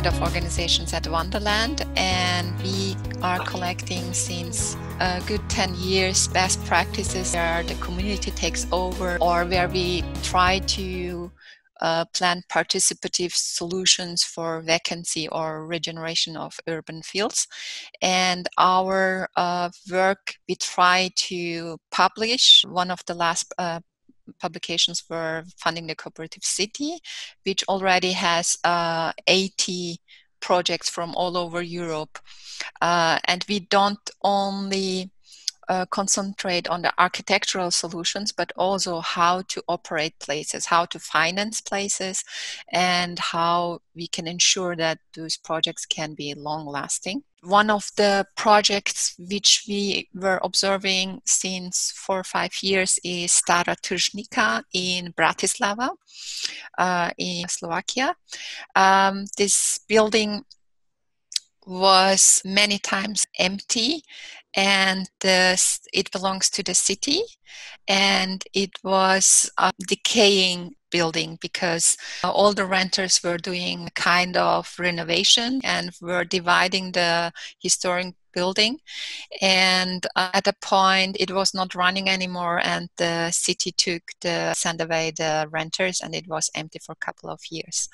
head of organizations at Wonderland, and we are collecting since a good 10 years best practices where the community takes over, or where we try to plan participative solutions for vacancy or regeneration of urban fields. And our work, we try to publish. One of the last publications were funding the Cooperative City, which already has 80 projects from all over Europe. And we don't only concentrate on the architectural solutions, but also how to operate places, how to finance places, and how we can ensure that those projects can be long-lasting. One of the projects which we were observing since 4 or 5 years is Stará Tržnica in Bratislava, in Slovakia. This building was many times empty, and it belongs to the city, and it was a decaying building because all the renters were doing a kind of renovation and were dividing the historic building, and at a point it was not running anymore, and the city sent away the renters, and it was empty for a couple of years.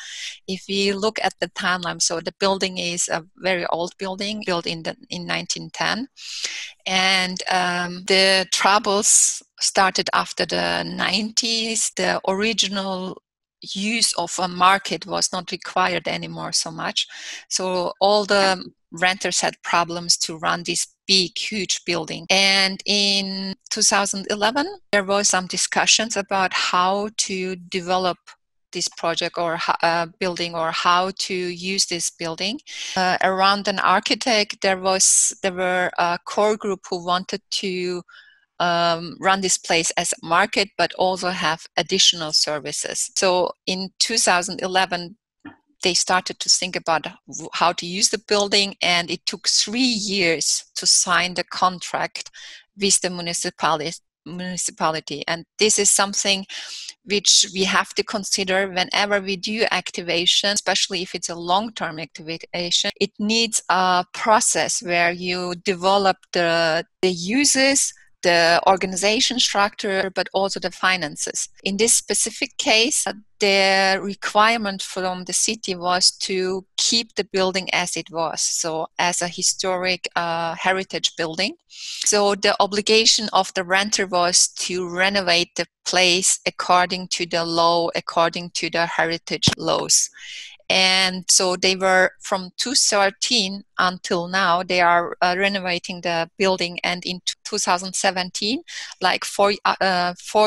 If we look at the timeline, so the building is a very old building, built in 1910, and the troubles started after the 90s. The original use of a market was not required anymore so much, so all the renters had problems to run this big, huge building. And in 2011, there was some discussions about how to develop this project or building, or how to use this building. Around an architect, there were a core group who wanted to run this place as a market, but also have additional services. So in 2011, they started to think about how to use the building, and it took 3 years to sign the contract with the municipality. And this is something which we have to consider whenever we do activation, especially if it's a long-term activation. It needs a process where you develop the uses, the organization structure, but also the finances. In this specific case, the requirement from the city was to keep the building as it was, so as a historic heritage building. So the obligation of the renter was to renovate the place according to the heritage laws. And so they were, from 2013 until now, they are renovating the building. And in 2017, like 4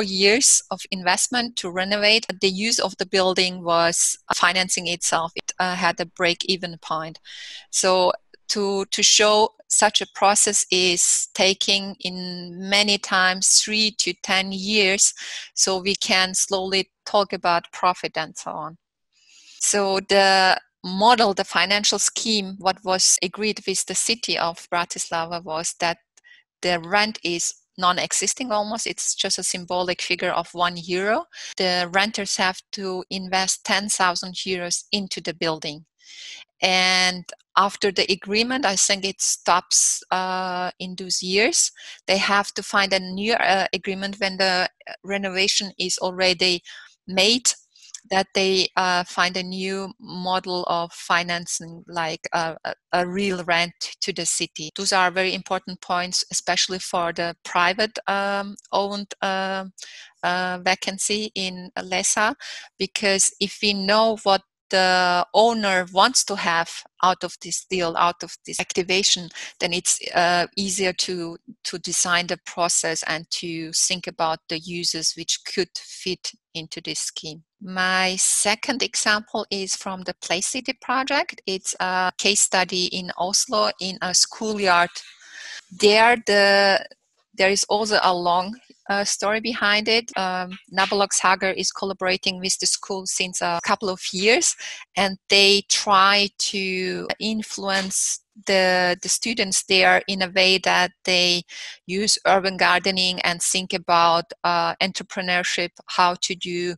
years of investment to renovate, the use of the building was financing itself. It had a break-even point. So to show such a process is taking in many times 3 to 10 years. So we can slowly talk about profit and so on. So the model, the financial scheme, what was agreed with the city of Bratislava was that the rent is non-existing almost. It's just a symbolic figure of €1. The renters have to invest 10,000 euros into the building. And after the agreement, I think it stops in those years. They have to find a new agreement when the renovation is already made, that they find a new model of financing, like a real rent to the city. Those are very important points, especially for the private owned vacancy in Lezha, because if we know what the owner wants to have out of this deal, out of this activation, then it's easier to design the process and to think about the users which could fit into this scheme. My second example is from the Play City project. It's a case study in Oslo in a schoolyard. There is also a long story behind it. Nabolagshager is collaborating with the school since a couple of years, and they try to influence the students there in a way that they use urban gardening and think about entrepreneurship, how to do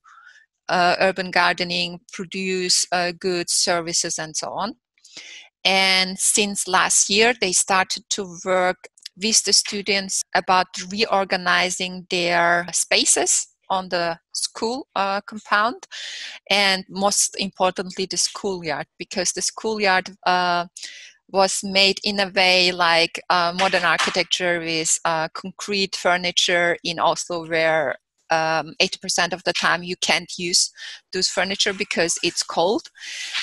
urban gardening, produce goods, services, and so on. And since last year, they started to work with the students about reorganizing their spaces on the school compound, and most importantly, the schoolyard, because the schoolyard was made in a way like modern architecture with concrete furniture in Oslo, where 80% of the time you can't use those furniture because it's cold.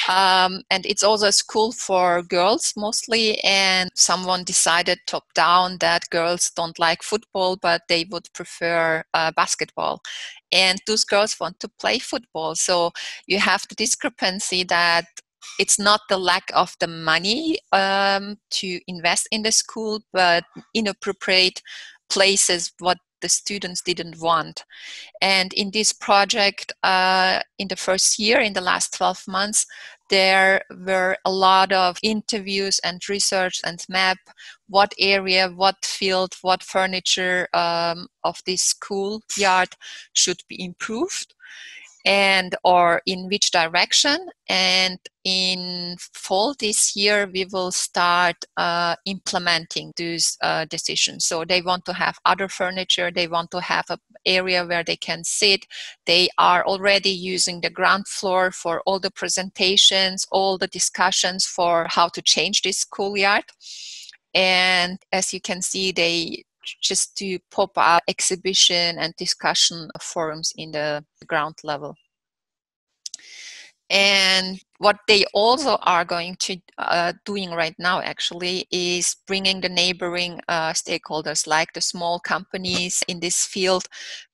And it's also a school for girls mostly, and someone decided top down that girls don't like football, but they would prefer basketball. And those girls want to play football. So you have the discrepancy that it's not the lack of the money to invest in the school, but inappropriate places what the students didn't want. And in this project, in the first year, in the last 12 months, there were a lot of interviews and research and map what area, what field, what furniture of this schoolyard should be improved, and or in which direction. And in fall this year, we will start implementing these decisions. So they want to have other furniture, they want to have an area where they can sit. They are already using the ground floor for all the presentations, all the discussions for how to change this schoolyard. And as you can see, they just do pop-up exhibition and discussion forums in the ground level. And what they also are going to doing right now actually is bringing the neighboring stakeholders, like the small companies in this field,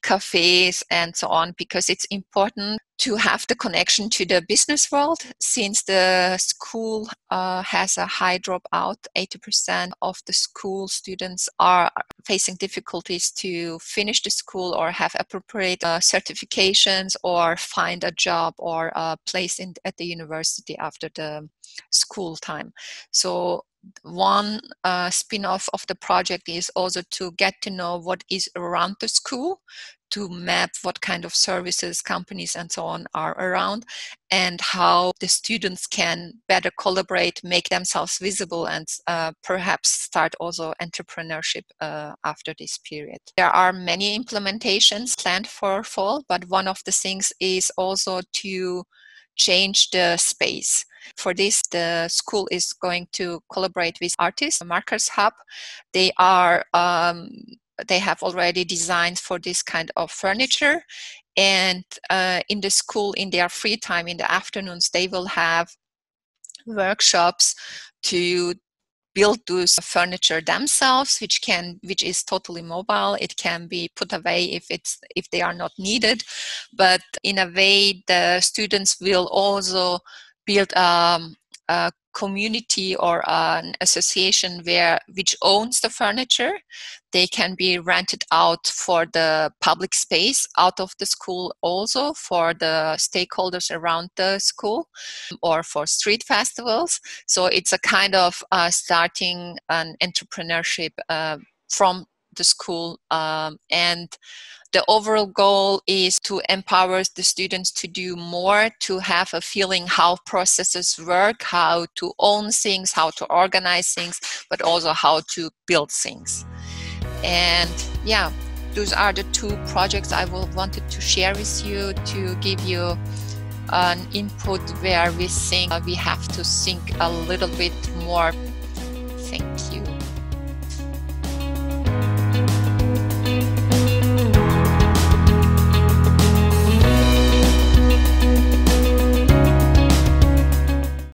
cafes and so on, because it's important to have the connection to the business world, since the school has a high dropout. 80% of the school students are facing difficulties to finish the school or have appropriate certifications or find a job or a place in, at the university after the school time. So one spin-off of the project is also to get to know what is around the school, to map what kind of services, companies and so on are around, and how the students can better collaborate, make themselves visible, and perhaps start also entrepreneurship after this period. There are many implementations planned for fall, but one of the things is also to change the space. For this, the school is going to collaborate with artists, Markers Hub. They are they have already designed for this kind of furniture, and in the school, in their free time, in the afternoons, they will have workshops to build those furniture themselves, which is totally mobile. It can be put away if they are not needed, but in a way the students will also build a community or an association which owns the furniture. They can be rented out for the public space out of the school, also for the stakeholders around the school or for street festivals. So it's a kind of starting an entrepreneurship from the school, and the overall goal is to empower the students to do more, to have a feeling how processes work, how to own things, how to organize things, but also how to build things. And yeah, those are the two projects I wanted to share with you, to give you an input where we think we have to think a little bit more